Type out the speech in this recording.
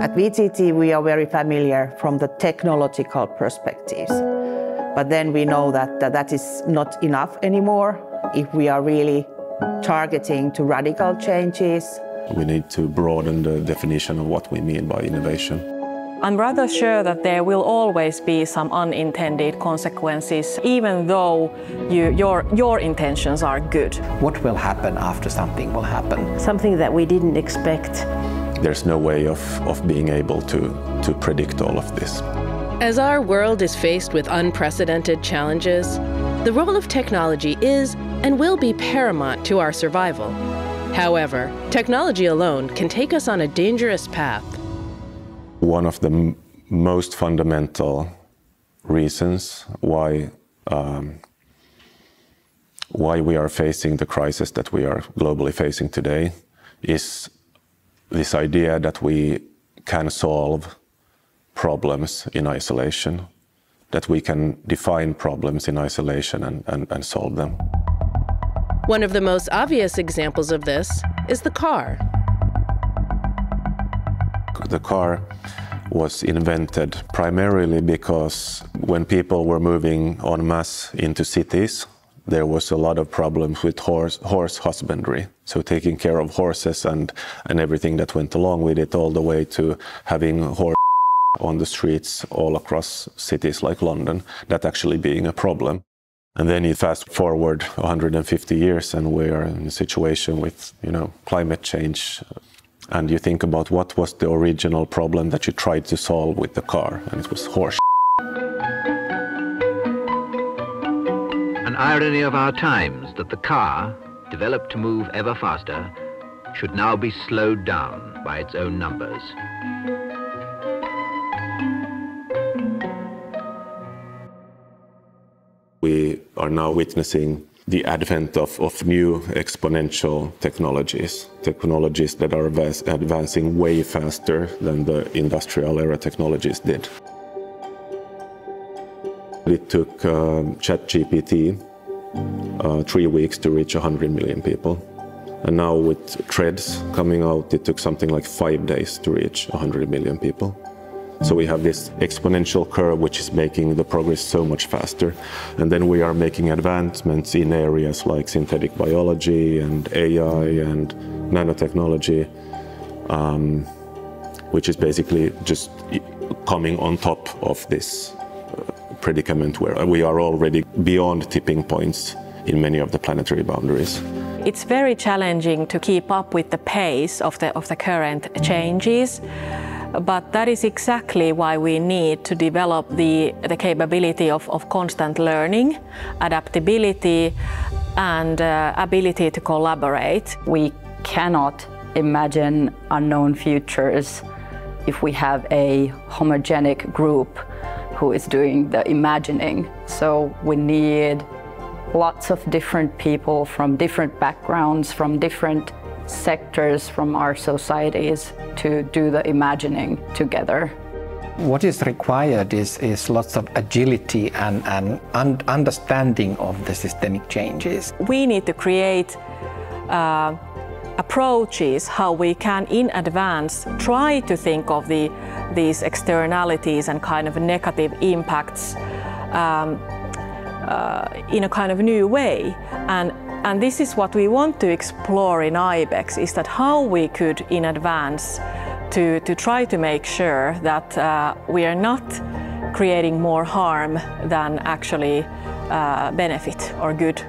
At VTT, we are very familiar from the technological perspectives, but then we know that is not enough anymore if we are really targeting to radical changes. We need to broaden the definition of what we mean by innovation. I'm rather sure that there will always be some unintended consequences, even though your intentions are good. What will happen after something will happen? Something that we didn't expect. There's no way of being able to predict all of this. As our world is faced with unprecedented challenges, the role of technology is and will be paramount to our survival. However, technology alone can take us on a dangerous path. One of the most fundamental reasons why we are facing the crisis that we are globally facing today is this idea that we can solve problems in isolation, that we can define problems in isolation and solve them. One of the most obvious examples of this is the car. The car was invented primarily because when people were moving en masse into cities, there was a lot of problems with horse husbandry. So taking care of horses and everything that went along with it, all the way to having horse on the streets all across cities like London, that actually being a problem. And then you fast forward 150 years and we are in a situation with, you know, climate change. And you think about what was the original problem that you tried to solve with the car, and it was horse. An irony of our times that the car, developed to move ever faster, should now be slowed down by its own numbers. We are now witnessing the advent of new exponential technologies that are advancing way faster than the industrial era technologies did. It took Chat GPT 3 weeks to reach 100 million people. And now with Threads coming out, it took something like 5 days to reach 100 million people. So we have this exponential curve which is making the progress so much faster. And then we are making advancements in areas like synthetic biology and AI and nanotechnology, which is basically just coming on top of this predicament where we are already beyond tipping points in many of the planetary boundaries. It's very challenging to keep up with the pace of the current changes. But that is exactly why we need to develop the capability of constant learning, adaptability, and ability to collaborate. We cannot imagine unknown futures if we have a homogenic group who is doing the imagining. So we need lots of different people from different backgrounds, from different sectors from our societies to do the imagining together. What is required is lots of agility and understanding of the systemic changes. We need to create approaches how we can in advance try to think of these externalities and kind of negative impacts in a kind of new way. And this is what we want to explore in IBEX, is that how we could in advance to try to make sure that we are not creating more harm than actually benefit or good.